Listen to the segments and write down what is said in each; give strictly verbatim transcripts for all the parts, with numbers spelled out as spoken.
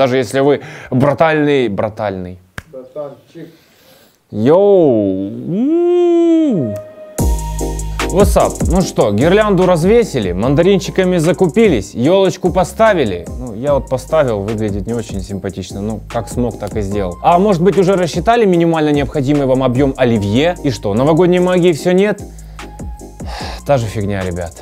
Даже если вы братальный, братальный. Братанчик. Йоу. Вассап. Ну что, гирлянду развесили, мандаринчиками закупились, елочку поставили. Ну, я вот поставил, выглядит не очень симпатично. Ну, как смог, так и сделал. А может быть, уже рассчитали минимально необходимый вам объем оливье? И что, новогодней магии все нет? Та же фигня, ребят.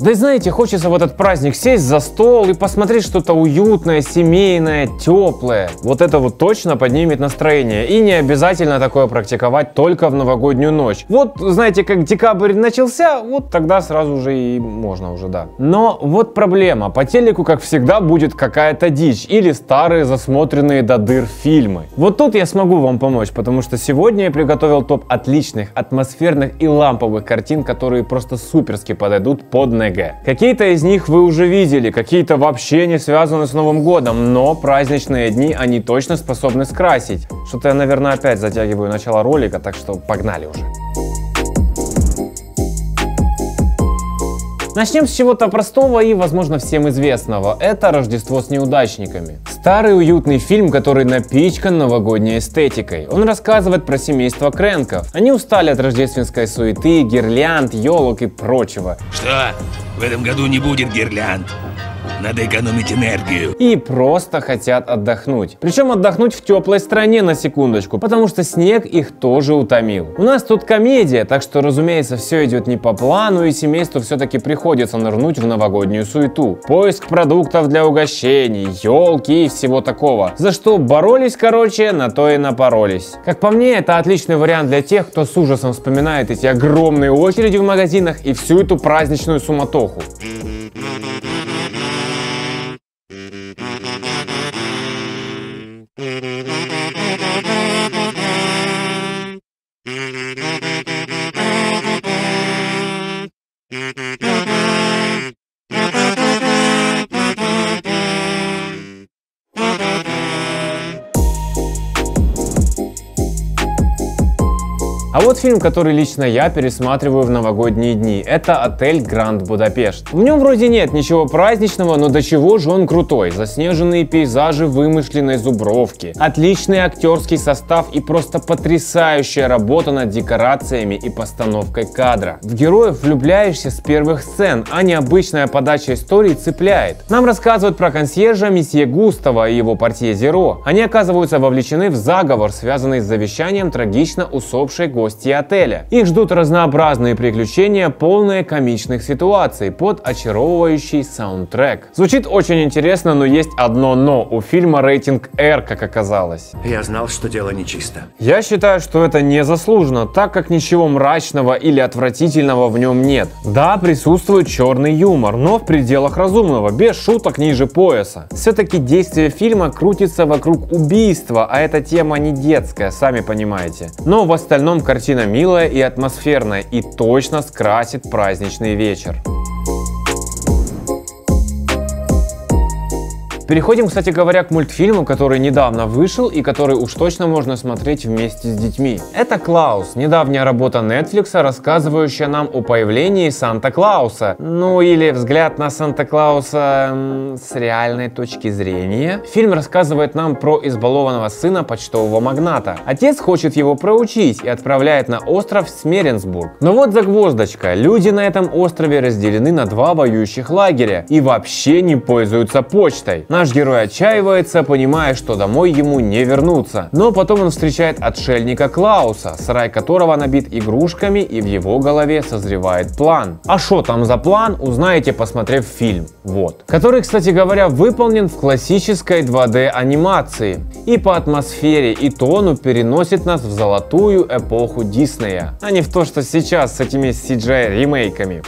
Да и знаете, хочется в этот праздник сесть за стол и посмотреть что-то уютное, семейное, теплое. Вот это вот точно поднимет настроение. И не обязательно такое практиковать только в новогоднюю ночь. Вот, знаете, как декабрь начался, вот тогда сразу же и можно уже, да. Но вот проблема. По телеку, как всегда, будет какая-то дичь или старые засмотренные до дыр фильмы. Вот тут я смогу вам помочь, потому что сегодня я приготовил топ отличных, атмосферных и ламповых картин, которые просто суперски подойдут под новогоднюю. Какие-то из них вы уже видели, какие-то вообще не связаны с Новым годом, но праздничные дни они точно способны скрасить. Что-то я, наверное, опять затягиваю начало ролика, так что погнали уже. Начнем с чего-то простого и, возможно, всем известного. Это «Рождество с неудачниками». Старый уютный фильм, который напичкан новогодней эстетикой. Он рассказывает про семейство Крэнков. Они устали от рождественской суеты, гирлянд, елок и прочего. Что? В этом году не будет гирлянд. Надо экономить энергию. И просто хотят отдохнуть. Причем отдохнуть в теплой стране, на секундочку, потому что снег их тоже утомил. У нас тут комедия, так что, разумеется, все идет не по плану, и семейству все-таки приходится нырнуть в новогоднюю суету. Поиск продуктов для угощений, елки и всего такого. За что боролись, короче, на то и напоролись. Как по мне, это отличный вариант для тех, кто с ужасом вспоминает эти огромные очереди в магазинах и всю эту праздничную суматоху. А вот фильм, который лично я пересматриваю в новогодние дни, это «Отель Гранд Будапешт». В нем вроде нет ничего праздничного, но до чего же он крутой. Заснеженные пейзажи вымышленной зубровки, отличный актерский состав и просто потрясающая работа над декорациями и постановкой кадра. В героев влюбляешься с первых сцен, а необычная подача истории цепляет. Нам рассказывают про консьержа месье Густава и его портье Зеро. Они оказываются вовлечены в заговор, связанный с завещанием трагично усопшей гости отеля. Их ждут разнообразные приключения, полные комичных ситуаций, под очаровывающий саундтрек. Звучит очень интересно, но есть одно «но». У фильма рейтинг R, как оказалось. Я знал, что дело нечисто. Я считаю, что это незаслуженно, так как ничего мрачного или отвратительного в нем нет. Да, присутствует черный юмор, но в пределах разумного, без шуток ниже пояса. Все-таки действие фильма крутится вокруг убийства, а эта тема не детская, сами понимаете. Но в остальном картина милая и атмосферная, и точно скрасит праздничный вечер. Переходим, кстати говоря, к мультфильму, который недавно вышел и который уж точно можно смотреть вместе с детьми. Это «Клаус», недавняя работа Netflix, рассказывающая нам о появлении Санта-Клауса. Ну или взгляд на Санта-Клауса с реальной точки зрения. Фильм рассказывает нам про избалованного сына почтового магната. Отец хочет его проучить и отправляет на остров Смеренсбург. Но вот загвоздочка. Люди на этом острове разделены на два воюющих лагеря и вообще не пользуются почтой. Наш герой отчаивается, понимая, что домой ему не вернуться. Но потом он встречает отшельника Клауса, сарай которого набит игрушками, и в его голове созревает план. А что там за план, узнаете, посмотрев фильм. Вот. Который, кстати говоря, выполнен в классической два дэ анимации. И по атмосфере и тону переносит нас в золотую эпоху Диснея. А не в то, что сейчас с этими си джи ай ремейками.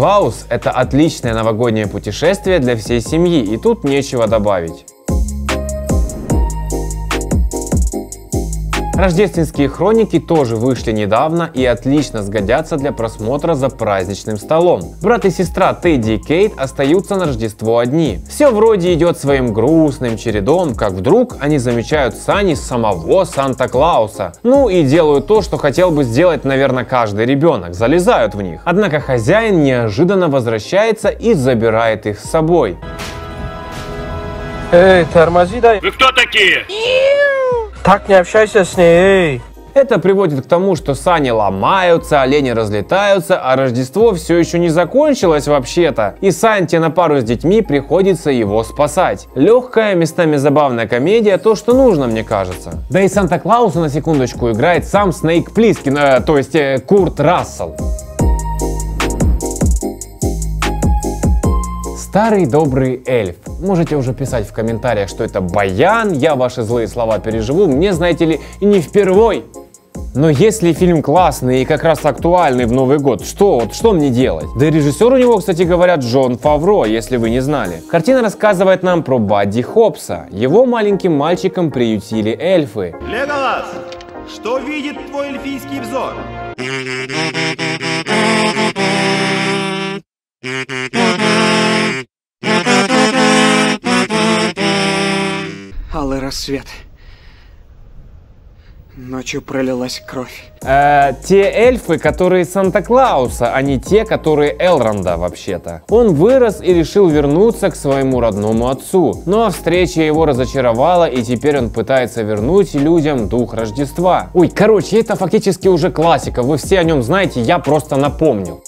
«Клаус» — это отличное новогоднее путешествие для всей семьи, и тут нечего добавить. Рождественские хроники тоже вышли недавно и отлично сгодятся для просмотра за праздничным столом. Брат и сестра Тедди и Кейт остаются на Рождество одни. Все вроде идет своим грустным чередом, как вдруг они замечают сани самого Санта-Клауса. Ну и делают то, что хотел бы сделать, наверное, каждый ребенок. Залезают в них. Однако хозяин неожиданно возвращается и забирает их с собой. Эй, тормози, дай. Вы кто такие? Так не общайся с ней. Это приводит к тому, что сани ломаются, олени разлетаются, а Рождество все еще не закончилось вообще-то. И Санте на пару с детьми приходится его спасать. Легкая, местами забавная комедия, то, что нужно, мне кажется. Да и Санта-Клауса на секундочку играет сам Снейк Плискин, э, то есть э, Курт Рассел. Старый добрый эльф. Можете уже писать в комментариях, что это баян, я ваши злые слова переживу, мне, знаете ли, не впервой. Но если фильм классный и как раз актуальный в Новый год, что вот что мне делать? Да и режиссер у него, кстати говоря, Джон Фавро, если вы не знали. Картина рассказывает нам про Бадди Хоббса. Его маленьким мальчиком приютили эльфы. Леголас, что видит твой эльфийский взор? Алый рассвет. Ночью пролилась кровь. Э, те эльфы, которые Санта-Клауса, а не те, которые Элронда вообще-то. Он вырос и решил вернуться к своему родному отцу. Но встреча его разочаровала, и теперь он пытается вернуть людям дух Рождества. Ой, короче, это фактически уже классика. Вы все о нем знаете, я просто напомнил.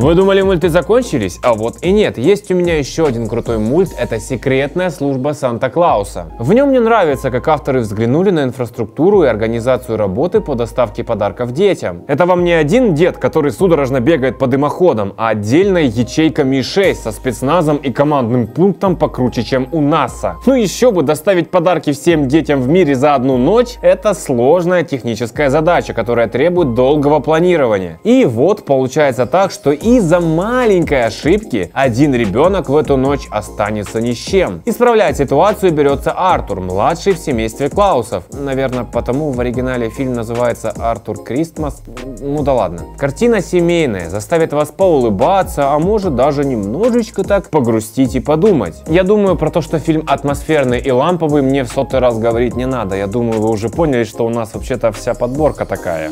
Вы думали, мульты закончились? А вот и нет. Есть у меня еще один крутой мульт, это «Секретная служба Санта-Клауса». В нем мне нравится, как авторы взглянули на инфраструктуру и организацию работы по доставке подарков детям. Это вам не один дед, который судорожно бегает по дымоходам, а отдельная ячейка Ми шесть со спецназом и командным пунктом покруче, чем у НАСА. Ну еще бы, доставить подарки всем детям в мире за одну ночь – это сложная техническая задача, которая требует долгого планирования. И вот получается так, что и из-за маленькой ошибки один ребенок в эту ночь останется ни с чем. Исправлять ситуацию берется Артур, младший в семействе Клаусов. Наверное, потому в оригинале фильм называется «Артур Кристмас». Ну да ладно. Картина семейная, заставит вас поулыбаться, а может даже немножечко так погрустить и подумать. Я думаю, про то, что фильм атмосферный и ламповый, мне в сотый раз говорить не надо. Я думаю, вы уже поняли, что у нас вообще-то вся подборка такая.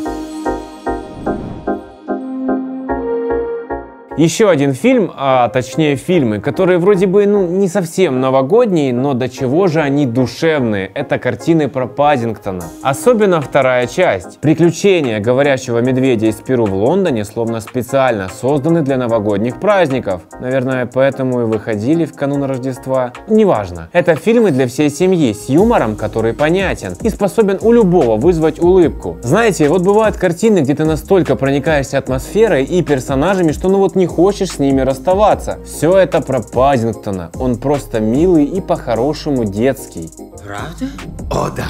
Еще один фильм, а точнее фильмы, которые вроде бы ну не совсем новогодние, но до чего же они душевные, это картины про Паддингтона. Особенно вторая часть. Приключения говорящего медведя и Спиру в Лондоне словно специально созданы для новогодних праздников. Наверное, поэтому и выходили в канун Рождества. Неважно. Это фильмы для всей семьи с юмором, который понятен и способен у любого вызвать улыбку. Знаете, вот бывают картины, где ты настолько проникаешься атмосферой и персонажами, что ну вот не хочешь с ними расставаться. Все это про Паддингтона. Он просто милый и по-хорошему детский. Правда? О, да.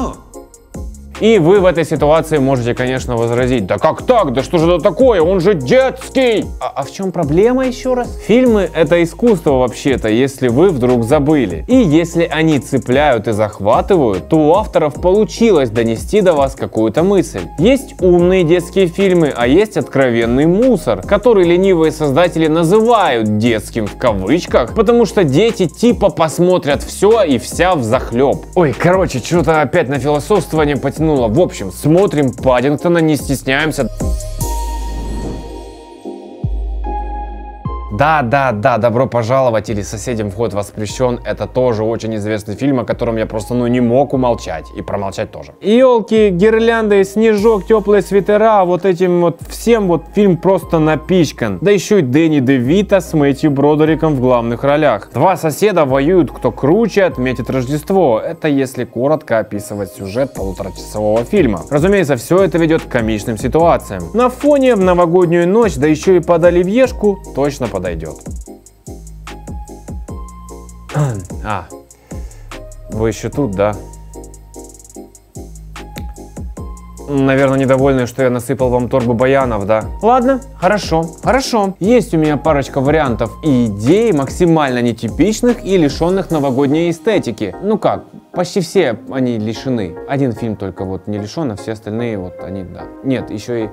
О. И вы в этой ситуации можете, конечно, возразить: да как так? Да что же это такое? Он же детский! А, а в чем проблема еще раз? Фильмы — это искусство вообще-то, если вы вдруг забыли. И если они цепляют и захватывают, то у авторов получилось донести до вас какую-то мысль. Есть умные детские фильмы, а есть откровенный мусор, который ленивые создатели называют детским в кавычках, потому что дети типа посмотрят все и вся взахлеб. Ой, короче, что-то опять на философствование потянуло. В общем, смотрим Паддингтона, не стесняемся. Да-да-да, «Добро пожаловать» или «Соседям вход воспрещен» — это тоже очень известный фильм, о котором я просто ну не мог умолчать. И промолчать тоже. Елки, гирлянды, снежок, теплые свитера — вот этим вот всем вот фильм просто напичкан. Да еще и Дэнни Девито с Мэтью Бродериком в главных ролях. Два соседа воюют, кто круче отметит Рождество. Это если коротко описывать сюжет полуторачасового фильма. Разумеется, все это ведет к комичным ситуациям. На фоне в новогоднюю ночь, да еще и под оливьешку, точно подойдет. Идет. А, вы еще тут, да? наверное, недовольны, что я насыпал вам торбу баянов, да? Ладно, хорошо, хорошо. Есть у меня парочка вариантов и идей, максимально нетипичных и лишенных новогодней эстетики. Ну как, почти все они лишены. Один фильм только вот не лишен, а все остальные вот они, да. Нет, еще и...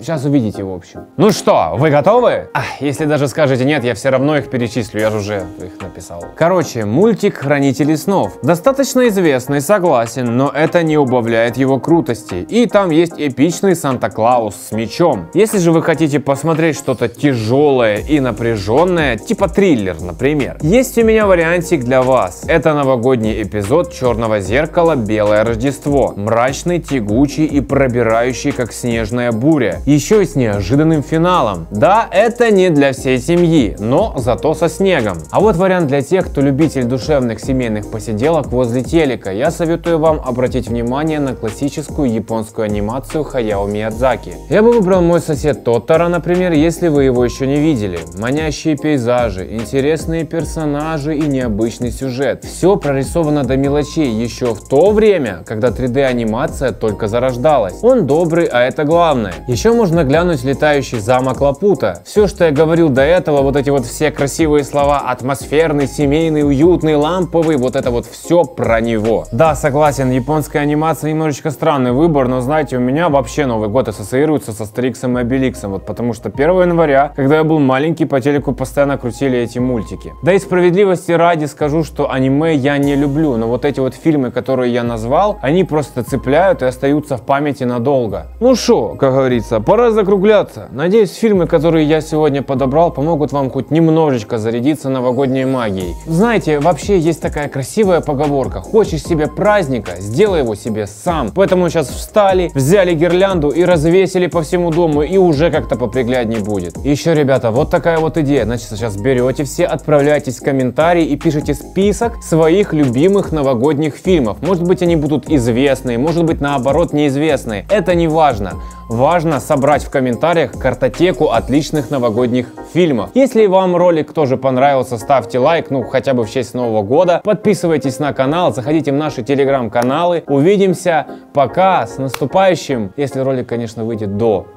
Сейчас увидите, в общем. Ну что, вы готовы? А, если даже скажете нет, я все равно их перечислю, я же уже их написал. Короче, мультик «Хранители снов». Достаточно известный, согласен, но это не убавляет его крутости. И там есть эпичный Санта-Клаус с мечом. Если же вы хотите посмотреть что-то тяжелое и напряженное, типа триллер, например, есть у меня вариантик для вас. Это новогодний эпизод «Черного зеркала. Белое Рождество». Мрачный, тягучий и пробирающий, как снежная буря. Еще и с неожиданным финалом. Да, это не для всей семьи, но зато со снегом. А вот вариант для тех, кто любитель душевных семейных посиделок возле телека. Я советую вам обратить внимание на классическую японскую анимацию Хаяо Миядзаки. Я бы выбрал «Мой сосед Тоторо», например, если вы его еще не видели. Манящие пейзажи, интересные персонажи и необычный сюжет. Все прорисовано до мелочей еще в то время, когда три дэ анимация только зарождалась. Он добрый, а это главное. Еще можно глянуть «Летающий замок Лапута». Все, что я говорил до этого, вот эти вот все красивые слова, атмосферный, семейный, уютный, ламповый, вот это вот все про него. Да, согласен, японская анимация немножечко странный выбор, но знаете, у меня вообще Новый год ассоциируется с Астериксом и Обеликсом, вот потому что первого января, когда я был маленький, по телеку постоянно крутили эти мультики. Да и справедливости ради скажу, что аниме я не люблю, но вот эти вот фильмы, которые я назвал, они просто цепляют и остаются в памяти надолго. Ну шо, как говорится, пора закругляться. Надеюсь, фильмы, которые я сегодня подобрал, помогут вам хоть немножечко зарядиться новогодней магией. Знаете, вообще есть такая красивая поговорка: хочешь себе праздника, сделай его себе сам. Поэтому сейчас встали, взяли гирлянду и развесили по всему дому, и уже как-то попригляднее будет. Еще, ребята, вот такая вот идея. Значит, сейчас берете все, отправляйтесь в комментарии и пишите список своих любимых новогодних фильмов. Может быть, они будут известные, может быть, наоборот, неизвестные. Это не важно. Важно собрать в комментариях картотеку отличных новогодних фильмов. Если вам ролик тоже понравился, ставьте лайк, ну хотя бы в честь Нового года. Подписывайтесь на канал, заходите в наши телеграм-каналы. Увидимся, пока, с наступающим, если ролик, конечно, выйдет до,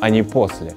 а не после.